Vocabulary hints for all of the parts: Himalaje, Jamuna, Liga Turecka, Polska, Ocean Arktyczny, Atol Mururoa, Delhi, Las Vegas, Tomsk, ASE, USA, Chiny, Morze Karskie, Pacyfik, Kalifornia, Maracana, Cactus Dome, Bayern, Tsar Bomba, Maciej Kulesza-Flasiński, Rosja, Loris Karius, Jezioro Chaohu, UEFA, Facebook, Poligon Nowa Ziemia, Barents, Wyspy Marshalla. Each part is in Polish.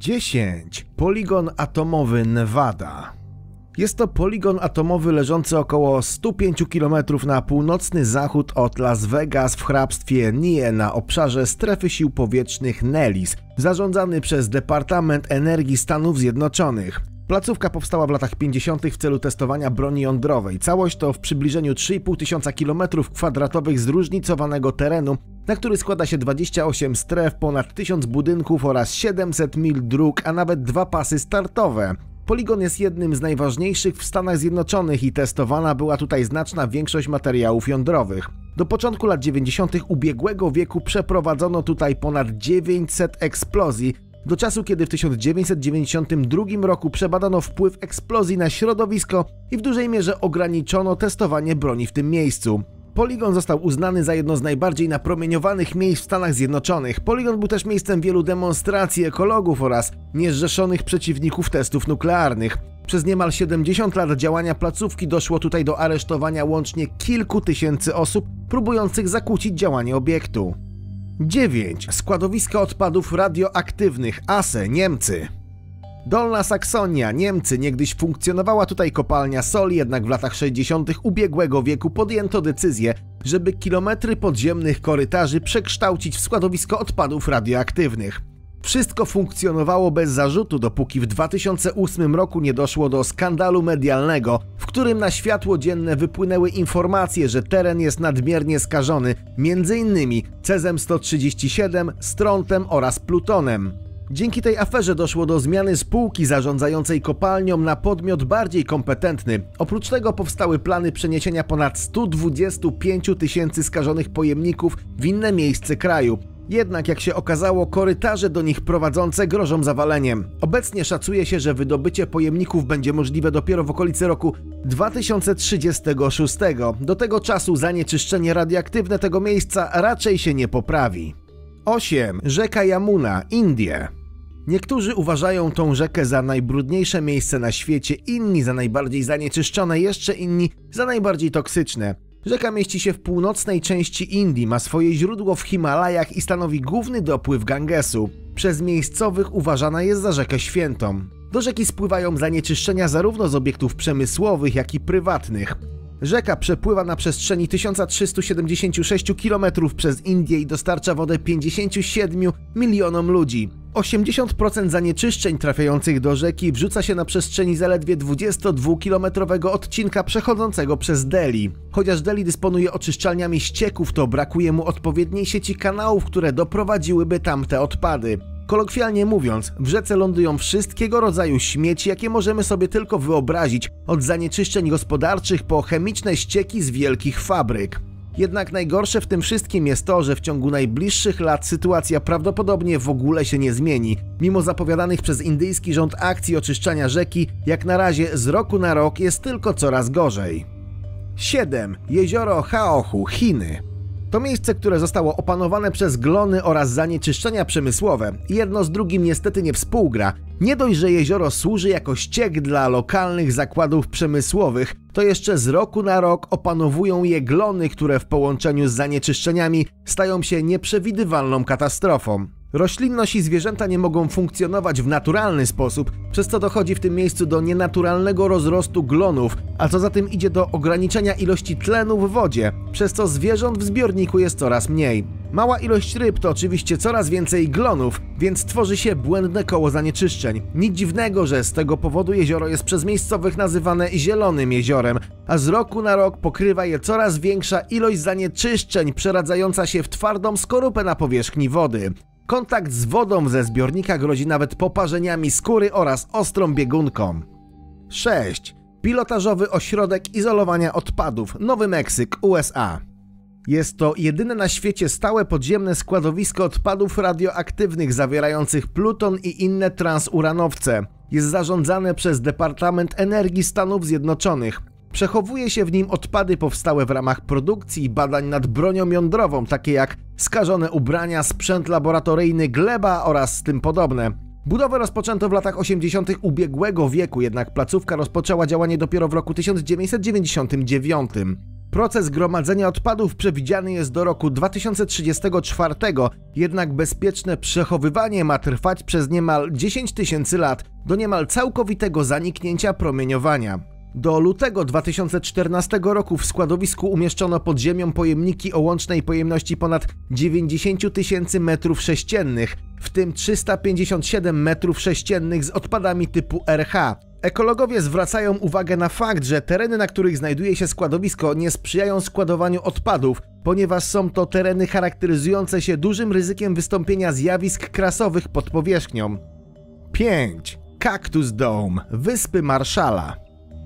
10. Poligon atomowy Nevada. Jest to poligon atomowy leżący około 105 km na północny zachód od Las Vegas w hrabstwie Nie na obszarze strefy sił powietrznych Nellis, zarządzany przez Departament Energii Stanów Zjednoczonych. Placówka powstała w latach 50. w celu testowania broni jądrowej. Całość to w przybliżeniu 3500 km2 zróżnicowanego terenu, na który składa się 28 stref, ponad 1000 budynków oraz 700 mil dróg, a nawet dwa pasy startowe. Poligon jest jednym z najważniejszych w Stanach Zjednoczonych i testowana była tutaj znaczna większość materiałów jądrowych. Do początku lat 90. ubiegłego wieku przeprowadzono tutaj ponad 900 eksplozji, do czasu kiedy w 1992 roku przebadano wpływ eksplozji na środowisko i w dużej mierze ograniczono testowanie broni w tym miejscu. Poligon został uznany za jedno z najbardziej napromieniowanych miejsc w Stanach Zjednoczonych. Poligon był też miejscem wielu demonstracji ekologów oraz niezrzeszonych przeciwników testów nuklearnych. Przez niemal 70 lat działania placówki doszło tutaj do aresztowania łącznie kilku tysięcy osób próbujących zakłócić działanie obiektu. 9. Składowiska odpadów radioaktywnych ASE, Niemcy. Dolna Saksonia, Niemcy. Niegdyś funkcjonowała tutaj kopalnia soli, jednak w latach 60. ubiegłego wieku podjęto decyzję, żeby kilometry podziemnych korytarzy przekształcić w składowisko odpadów radioaktywnych. Wszystko funkcjonowało bez zarzutu, dopóki w 2008 roku nie doszło do skandalu medialnego, w którym na światło dzienne wypłynęły informacje, że teren jest nadmiernie skażony, m.in. Cezem-137, Strontem oraz Plutonem. Dzięki tej aferze doszło do zmiany spółki zarządzającej kopalnią na podmiot bardziej kompetentny. Oprócz tego powstały plany przeniesienia ponad 125 tysięcy skażonych pojemników w inne miejsce kraju. Jednak jak się okazało, korytarze do nich prowadzące grożą zawaleniem. Obecnie szacuje się, że wydobycie pojemników będzie możliwe dopiero w okolicy roku 2036. Do tego czasu zanieczyszczenie radioaktywne tego miejsca raczej się nie poprawi. 8. Rzeka Jamuna, Indie. Niektórzy uważają tą rzekę za najbrudniejsze miejsce na świecie, inni za najbardziej zanieczyszczone, jeszcze inni za najbardziej toksyczne. Rzeka mieści się w północnej części Indii, ma swoje źródło w Himalajach i stanowi główny dopływ Gangesu. Przez miejscowych uważana jest za rzekę świętą. Do rzeki spływają zanieczyszczenia zarówno z obiektów przemysłowych, jak i prywatnych. Rzeka przepływa na przestrzeni 1376 km przez Indię i dostarcza wodę 57 milionom ludzi. 80% zanieczyszczeń trafiających do rzeki wrzuca się na przestrzeni zaledwie 22-kilometrowego odcinka przechodzącego przez Delhi. Chociaż Delhi dysponuje oczyszczalniami ścieków, to brakuje mu odpowiedniej sieci kanałów, które doprowadziłyby tamte odpady. Kolokwialnie mówiąc, w rzece lądują wszystkiego rodzaju śmieci, jakie możemy sobie tylko wyobrazić, od zanieczyszczeń gospodarczych po chemiczne ścieki z wielkich fabryk. Jednak najgorsze w tym wszystkim jest to, że w ciągu najbliższych lat sytuacja prawdopodobnie w ogóle się nie zmieni. Mimo zapowiadanych przez indyjski rząd akcji oczyszczania rzeki, jak na razie z roku na rok jest tylko coraz gorzej. 7. Jezioro Chaohu, Chiny. To miejsce, które zostało opanowane przez glony oraz zanieczyszczenia przemysłowe. Jedno z drugim niestety nie współgra. Nie dość, że jezioro służy jako ściek dla lokalnych zakładów przemysłowych, to jeszcze z roku na rok opanowują je glony, które w połączeniu z zanieczyszczeniami stają się nieprzewidywalną katastrofą. Roślinność i zwierzęta nie mogą funkcjonować w naturalny sposób, przez co dochodzi w tym miejscu do nienaturalnego rozrostu glonów, a co za tym idzie do ograniczenia ilości tlenu w wodzie, przez co zwierząt w zbiorniku jest coraz mniej. Mała ilość ryb to oczywiście coraz więcej glonów, więc tworzy się błędne koło zanieczyszczeń. Nic dziwnego, że z tego powodu jezioro jest przez miejscowych nazywane Zielonym Jeziorem, a z roku na rok pokrywa je coraz większa ilość zanieczyszczeń przeradzająca się w twardą skorupę na powierzchni wody. Kontakt z wodą ze zbiornika grozi nawet poparzeniami skóry oraz ostrą biegunką. 6. Pilotażowy ośrodek izolowania odpadów, Nowy Meksyk, USA. Jest to jedyne na świecie stałe podziemne składowisko odpadów radioaktywnych zawierających pluton i inne transuranowce. Jest zarządzane przez Departament Energii Stanów Zjednoczonych. Przechowuje się w nim odpady powstałe w ramach produkcji i badań nad bronią jądrową, takie jak skażone ubrania, sprzęt laboratoryjny, gleba oraz tym podobne. Budowę rozpoczęto w latach 80. ubiegłego wieku, jednak placówka rozpoczęła działanie dopiero w roku 1999. Proces gromadzenia odpadów przewidziany jest do roku 2034, jednak bezpieczne przechowywanie ma trwać przez niemal 10 tysięcy lat, do niemal całkowitego zaniknięcia promieniowania. Do lutego 2014 roku w składowisku umieszczono pod ziemią pojemniki o łącznej pojemności ponad 90 tysięcy metrów sześciennych, w tym 357 metrów sześciennych z odpadami typu RH. Ekologowie zwracają uwagę na fakt, że tereny, na których znajduje się składowisko, nie sprzyjają składowaniu odpadów, ponieważ są to tereny charakteryzujące się dużym ryzykiem wystąpienia zjawisk krasowych pod powierzchnią. 5. Cactus Dome, Wyspy Marshalla.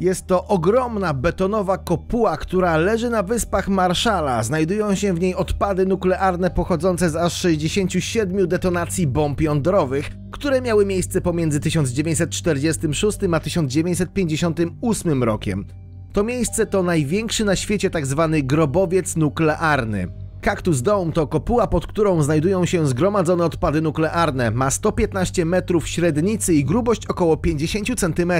Jest to ogromna betonowa kopuła, która leży na Wyspach Marshalla. Znajdują się w niej odpady nuklearne pochodzące z aż 67 detonacji bomb jądrowych, które miały miejsce pomiędzy 1946 a 1958 rokiem. To miejsce to największy na świecie tzw. grobowiec nuklearny. Cactus Dome to kopuła, pod którą znajdują się zgromadzone odpady nuklearne. Ma 115 metrów średnicy i grubość około 50 cm.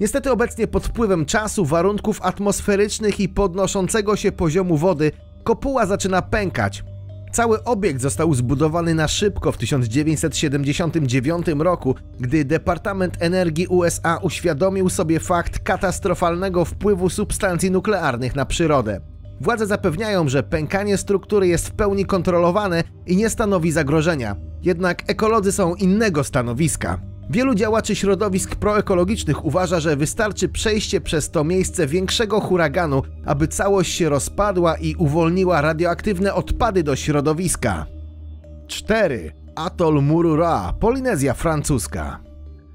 Niestety obecnie pod wpływem czasu, warunków atmosferycznych i podnoszącego się poziomu wody kopuła zaczyna pękać. Cały obiekt został zbudowany na szybko w 1979 roku, gdy Departament Energii USA uświadomił sobie fakt katastrofalnego wpływu substancji nuklearnych na przyrodę. Władze zapewniają, że pękanie struktury jest w pełni kontrolowane i nie stanowi zagrożenia. Jednak ekolodzy są innego stanowiska. Wielu działaczy środowisk proekologicznych uważa, że wystarczy przejście przez to miejsce większego huraganu, aby całość się rozpadła i uwolniła radioaktywne odpady do środowiska. 4. Atol Mururoa, Polinezja Francuska.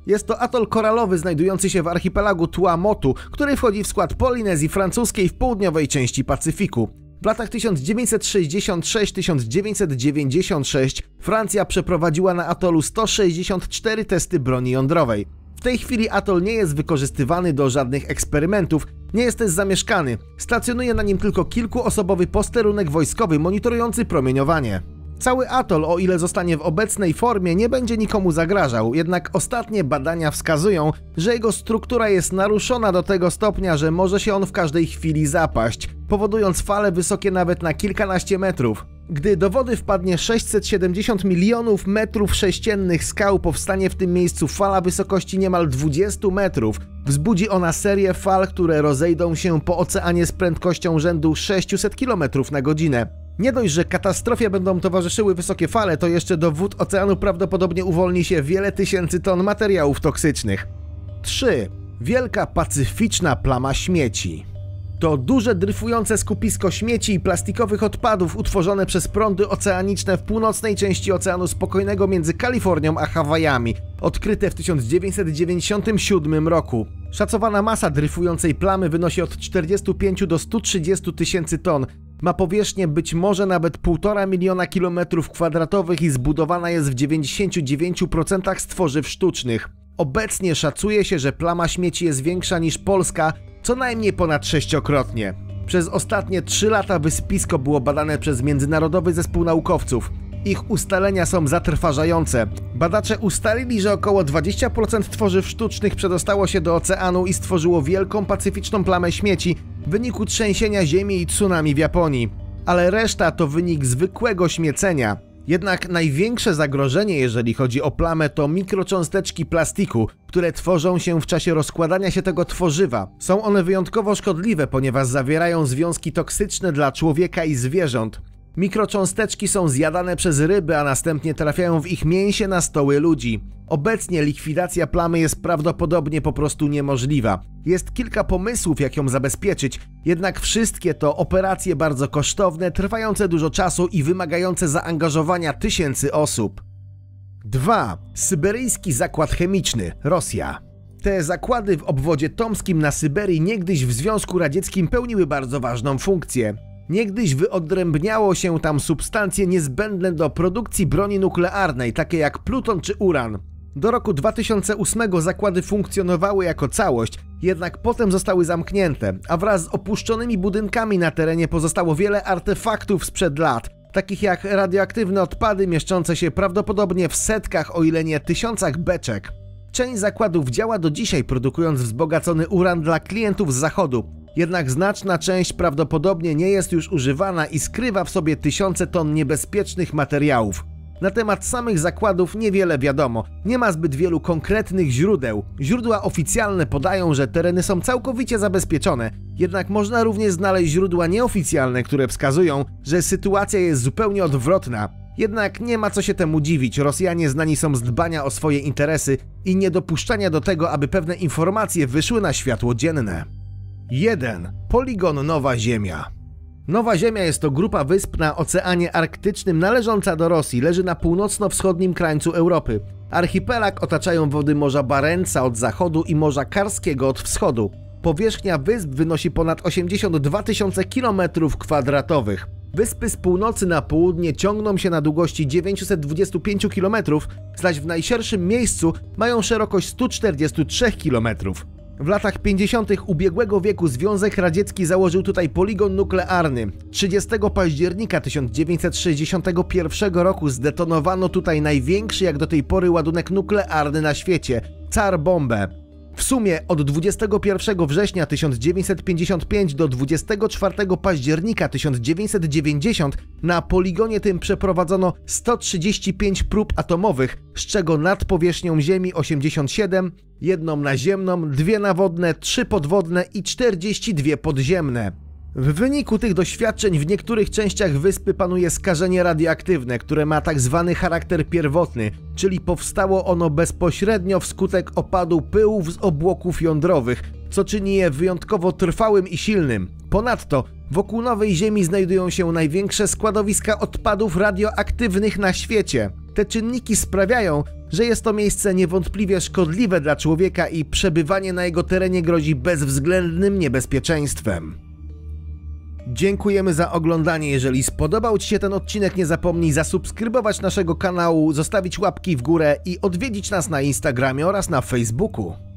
Jest to atol koralowy znajdujący się w archipelagu Tuamotu, który wchodzi w skład Polinezji Francuskiej w południowej części Pacyfiku. W latach 1966–1996 Francja przeprowadziła na atolu 164 testy broni jądrowej. W tej chwili atol nie jest wykorzystywany do żadnych eksperymentów, nie jest też zamieszkany. Stacjonuje na nim tylko kilkuosobowy posterunek wojskowy monitorujący promieniowanie. Cały atol, o ile zostanie w obecnej formie, nie będzie nikomu zagrażał, jednak ostatnie badania wskazują, że jego struktura jest naruszona do tego stopnia, że może się on w każdej chwili zapaść, powodując fale wysokie nawet na kilkanaście metrów. Gdy do wody wpadnie 670 milionów metrów sześciennych skał, powstanie w tym miejscu fala wysokości niemal 20 metrów. Wzbudzi ona serię fal, które rozejdą się po oceanie z prędkością rzędu 600 km na godzinę. Nie dość, że katastrofie będą towarzyszyły wysokie fale, to jeszcze do wód oceanu prawdopodobnie uwolni się wiele tysięcy ton materiałów toksycznych. 3. Wielka Pacyficzna plama śmieci. To duże dryfujące skupisko śmieci i plastikowych odpadów utworzone przez prądy oceaniczne w północnej części Oceanu Spokojnego między Kalifornią a Hawajami, odkryte w 1997 roku. Szacowana masa dryfującej plamy wynosi od 45 do 130 tysięcy ton. Ma powierzchnię być może nawet 1,5 miliona kilometrów kwadratowych i zbudowana jest w 99% z tworzyw sztucznych. Obecnie szacuje się, że plama śmieci jest większa niż Polska, co najmniej ponad sześciokrotnie. Przez ostatnie 3 lata wyspisko było badane przez międzynarodowy zespół naukowców. Ich ustalenia są zatrważające. Badacze ustalili, że około 20% tworzyw sztucznych przedostało się do oceanu i stworzyło wielką pacyficzną plamę śmieci w wyniku trzęsienia ziemi i tsunami w Japonii. Ale reszta to wynik zwykłego śmiecenia. Jednak największe zagrożenie, jeżeli chodzi o plamę, to mikrocząsteczki plastiku, które tworzą się w czasie rozkładania się tego tworzywa. Są one wyjątkowo szkodliwe, ponieważ zawierają związki toksyczne dla człowieka i zwierząt. Mikrocząsteczki są zjadane przez ryby, a następnie trafiają w ich mięsie na stoły ludzi. Obecnie likwidacja plamy jest prawdopodobnie po prostu niemożliwa. Jest kilka pomysłów, jak ją zabezpieczyć, jednak wszystkie to operacje bardzo kosztowne, trwające dużo czasu i wymagające zaangażowania tysięcy osób. 2. Syberyjski Zakład Chemiczny, Rosja. Te zakłady w obwodzie tomskim na Syberii niegdyś w Związku Radzieckim pełniły bardzo ważną funkcję. Niegdyś wyodrębniało się tam substancje niezbędne do produkcji broni nuklearnej, takie jak pluton czy uran. Do roku 2008 zakłady funkcjonowały jako całość, jednak potem zostały zamknięte, a wraz z opuszczonymi budynkami na terenie pozostało wiele artefaktów sprzed lat, takich jak radioaktywne odpady mieszczące się prawdopodobnie w setkach, o ile nie tysiącach beczek. Część zakładów działa do dzisiaj, produkując wzbogacony uran dla klientów z zachodu. Jednak znaczna część prawdopodobnie nie jest już używana i skrywa w sobie tysiące ton niebezpiecznych materiałów. Na temat samych zakładów niewiele wiadomo, nie ma zbyt wielu konkretnych źródeł. Źródła oficjalne podają, że tereny są całkowicie zabezpieczone, jednak można również znaleźć źródła nieoficjalne, które wskazują, że sytuacja jest zupełnie odwrotna. Jednak nie ma co się temu dziwić, Rosjanie znani są z dbania o swoje interesy i niedopuszczania do tego, aby pewne informacje wyszły na światło dzienne. 1. Poligon Nowa Ziemia. Nowa Ziemia jest to grupa wysp na Oceanie Arktycznym należąca do Rosji, leży na północno-wschodnim krańcu Europy. Archipelag otaczają wody Morza Barentsa od zachodu i Morza Karskiego od wschodu. Powierzchnia wysp wynosi ponad 82 tysiące km2. Wyspy z północy na południe ciągną się na długości 925 km, zaś w najszerszym miejscu mają szerokość 143 km. W latach 50. ubiegłego wieku Związek Radziecki założył tutaj poligon nuklearny. 30 października 1961 roku zdetonowano tutaj największy jak do tej pory ładunek nuklearny na świecie – Tsar bombę. W sumie od 21 września 1955 do 24 października 1990 na poligonie tym przeprowadzono 135 prób atomowych, z czego nad powierzchnią Ziemi 87, jedną naziemną, 2 nawodne, 3 podwodne i 42 podziemne. W wyniku tych doświadczeń w niektórych częściach wyspy panuje skażenie radioaktywne, które ma tak zwany charakter pierwotny, czyli powstało ono bezpośrednio wskutek opadu pyłów z obłoków jądrowych, co czyni je wyjątkowo trwałym i silnym. Ponadto wokół Nowej Ziemi znajdują się największe składowiska odpadów radioaktywnych na świecie. Te czynniki sprawiają, że jest to miejsce niewątpliwie szkodliwe dla człowieka i przebywanie na jego terenie grozi bezwzględnym niebezpieczeństwem. Dziękujemy za oglądanie, jeżeli spodobał Ci się ten odcinek, nie zapomnij zasubskrybować naszego kanału, zostawić łapki w górę i odwiedzić nas na Instagramie oraz na Facebooku.